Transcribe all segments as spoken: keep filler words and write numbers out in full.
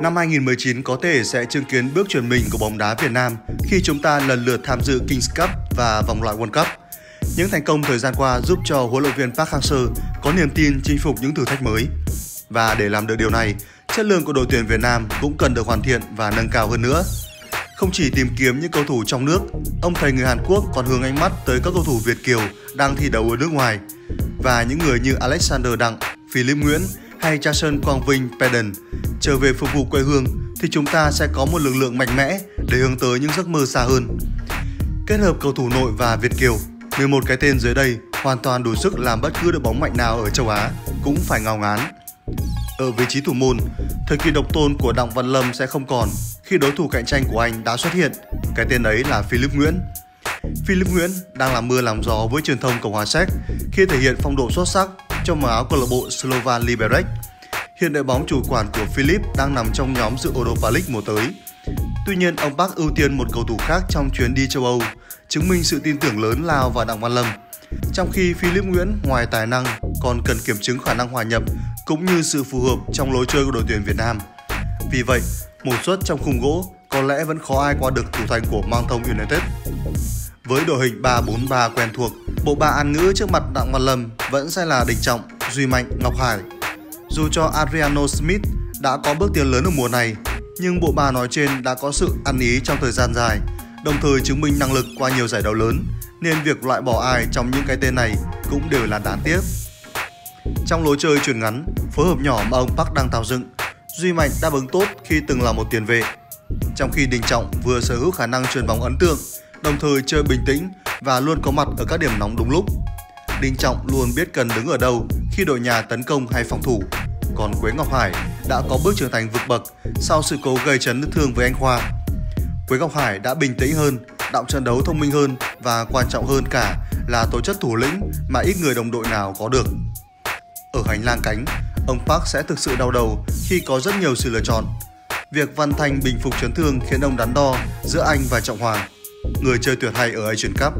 Năm hai nghìn không trăm mười chín có thể sẽ chứng kiến bước chuyển mình của bóng đá Việt Nam khi chúng ta lần lượt tham dự King's Cup và vòng loại World Cup. Những thành công thời gian qua giúp cho huấn luyện viên Park Hang-seo có niềm tin chinh phục những thử thách mới. Và để làm được điều này, chất lượng của đội tuyển Việt Nam cũng cần được hoàn thiện và nâng cao hơn nữa. Không chỉ tìm kiếm những cầu thủ trong nước, ông thầy người Hàn Quốc còn hướng ánh mắt tới các cầu thủ Việt kiều đang thi đấu ở nước ngoài. Và những người như Alexander Đặng, Filip Nguyễn hay Cha Sơn Quang Vinh trở về phục vụ quê hương thì chúng ta sẽ có một lực lượng mạnh mẽ để hướng tới những giấc mơ xa hơn. Kết hợp cầu thủ nội và Việt kiều, mười một cái tên dưới đây hoàn toàn đủ sức làm bất cứ đội bóng mạnh nào ở châu Á cũng phải ngao ngán. Ở vị trí thủ môn, thời kỳ độc tôn của Đặng Văn Lâm sẽ không còn khi đối thủ cạnh tranh của anh đã xuất hiện, cái tên ấy là Filip Nguyễn. Filip Nguyễn đang làm mưa làm gió với truyền thông Cộng hòa Séc khi thể hiện phong độ xuất sắc trong màu áo câu lạc bộ Slovan Liberec. Hiện đội bóng chủ quản của Filip đang nằm trong nhóm dự Europa League mùa tới. Tuy nhiên, ông Park ưu tiên một cầu thủ khác trong chuyến đi châu Âu, chứng minh sự tin tưởng lớn lao vào Đặng Văn Lâm. Trong khi Filip Nguyễn ngoài tài năng còn cần kiểm chứng khả năng hòa nhập cũng như sự phù hợp trong lối chơi của đội tuyển Việt Nam. Vì vậy, một suất trong khung gỗ có lẽ vẫn khó ai qua được thủ thành của Manchester United. Với đội hình ba bốn ba quen thuộc, bộ ba An ngữ trước mặt Đặng Văn Lâm vẫn sẽ là Đình Trọng, Duy Mạnh, Ngọc Hải. Dù cho Adriano Smith đã có bước tiến lớn ở mùa này, nhưng bộ ba nói trên đã có sự ăn ý trong thời gian dài, đồng thời chứng minh năng lực qua nhiều giải đấu lớn, nên việc loại bỏ ai trong những cái tên này cũng đều là đáng tiếc. Trong lối chơi chuyền ngắn, phối hợp nhỏ mà ông Park đang tạo dựng, Duy Mạnh đáp ứng tốt khi từng là một tiền vệ. Trong khi Đình Trọng vừa sở hữu khả năng chuyền bóng ấn tượng, đồng thời chơi bình tĩnh và luôn có mặt ở các điểm nóng đúng lúc. Đình Trọng luôn biết cần đứng ở đâu khi đội nhà tấn công hay phòng thủ. Còn Quế Ngọc Hải đã có bước trưởng thành vượt bậc sau sự cố gây chấn thương với anh Khoa. Quế Ngọc Hải đã bình tĩnh hơn, động trận đấu thông minh hơn và quan trọng hơn cả là tố chất thủ lĩnh mà ít người đồng đội nào có được. Ở hành lang cánh, ông Park sẽ thực sự đau đầu khi có rất nhiều sự lựa chọn. Việc Văn Thanh bình phục chấn thương khiến ông đắn đo giữa anh và Trọng Hoàng, người chơi tuyệt hay ở Asian Cup.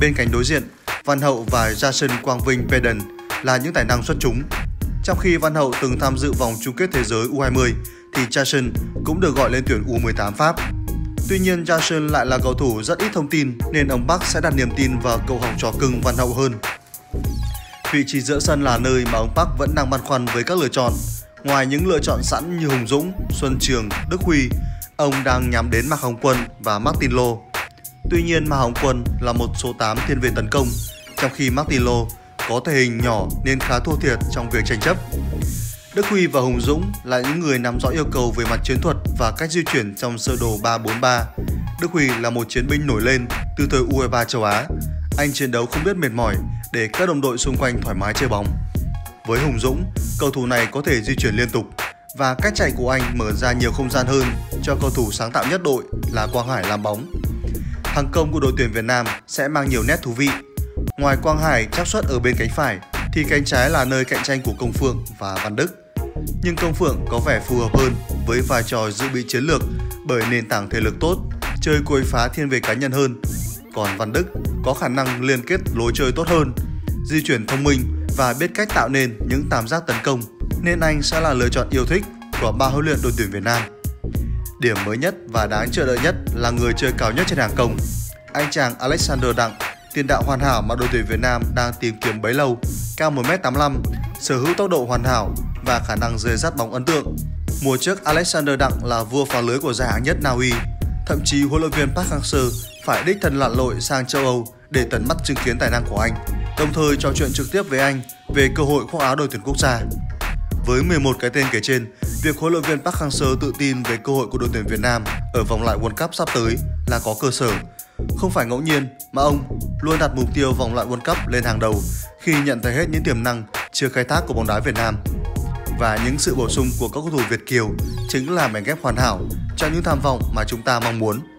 Bên cánh đối diện, Văn Hậu và Jason Quang Vinh Peden là những tài năng xuất chúng. Trong khi Văn Hậu từng tham dự vòng chung kết thế giới U hai mươi, thì Jason cũng được gọi lên tuyển U mười tám Pháp. Tuy nhiên, Jason lại là cầu thủ rất ít thông tin nên ông Park sẽ đặt niềm tin vào cậu học trò cưng Văn Hậu hơn. Vị trí giữa sân là nơi mà ông Park vẫn đang băn khoăn với các lựa chọn. Ngoài những lựa chọn sẵn như Hùng Dũng, Xuân Trường, Đức Huy, ông đang nhắm đến Mạc Hồng Quân và Martin Lò. Tuy nhiên, Mạc Hồng Quân là một số tám thiên về tấn công, trong khi Martin Lò có thể hình nhỏ nên khá thua thiệt trong việc tranh chấp. Đức Huy và Hùng Dũng là những người nắm rõ yêu cầu về mặt chiến thuật và cách di chuyển trong sơ đồ ba bốn ba. Đức Huy là một chiến binh nổi lên từ thời U hai mươi ba châu Á. Anh chiến đấu không biết mệt mỏi để các đồng đội xung quanh thoải mái chơi bóng. Với Hùng Dũng, cầu thủ này có thể di chuyển liên tục và cách chạy của anh mở ra nhiều không gian hơn cho cầu thủ sáng tạo nhất đội là Quang Hải làm bóng. Hàng công của đội tuyển Việt Nam sẽ mang nhiều nét thú vị. Ngoài Quang Hải chắc suất ở bên cánh phải thì cánh trái là nơi cạnh tranh của Công Phượng và Văn Đức. Nhưng Công Phượng có vẻ phù hợp hơn với vai trò dự bị chiến lược bởi nền tảng thể lực tốt, chơi cối phá thiên về cá nhân hơn. Còn Văn Đức có khả năng liên kết lối chơi tốt hơn, di chuyển thông minh và biết cách tạo nên những tam giác tấn công, nên anh sẽ là lựa chọn yêu thích của ban huấn luyện đội tuyển Việt Nam. Điểm mới nhất và đáng chờ đợi nhất là người chơi cao nhất trên hàng công, anh chàng Alexander Đặng, tiền đạo hoàn hảo mà đội tuyển Việt Nam đang tìm kiếm bấy lâu, cao một mét tám mươi lăm, sở hữu tốc độ hoàn hảo và khả năng rơi dắt bóng ấn tượng. Mùa trước, Alexander Đặng là vua phá lưới của giải hạng nhất Na Uy. Thậm chí huấn luyện viên Park Hang-seo phải đích thân lặn lội sang châu Âu để tận mắt chứng kiến tài năng của anh, đồng thời trò chuyện trực tiếp với anh về cơ hội khoác áo đội tuyển quốc gia. Với mười một cái tên kể trên, việc huấn luyện viên Park Hang-seo tự tin về cơ hội của đội tuyển Việt Nam ở vòng loại World Cup sắp tới là có cơ sở. Không phải ngẫu nhiên mà ông luôn đặt mục tiêu vòng loại World Cup lên hàng đầu khi nhận thấy hết những tiềm năng chưa khai thác của bóng đá Việt Nam. Và những sự bổ sung của các cầu thủ Việt kiều chính là mảnh ghép hoàn hảo cho những tham vọng mà chúng ta mong muốn.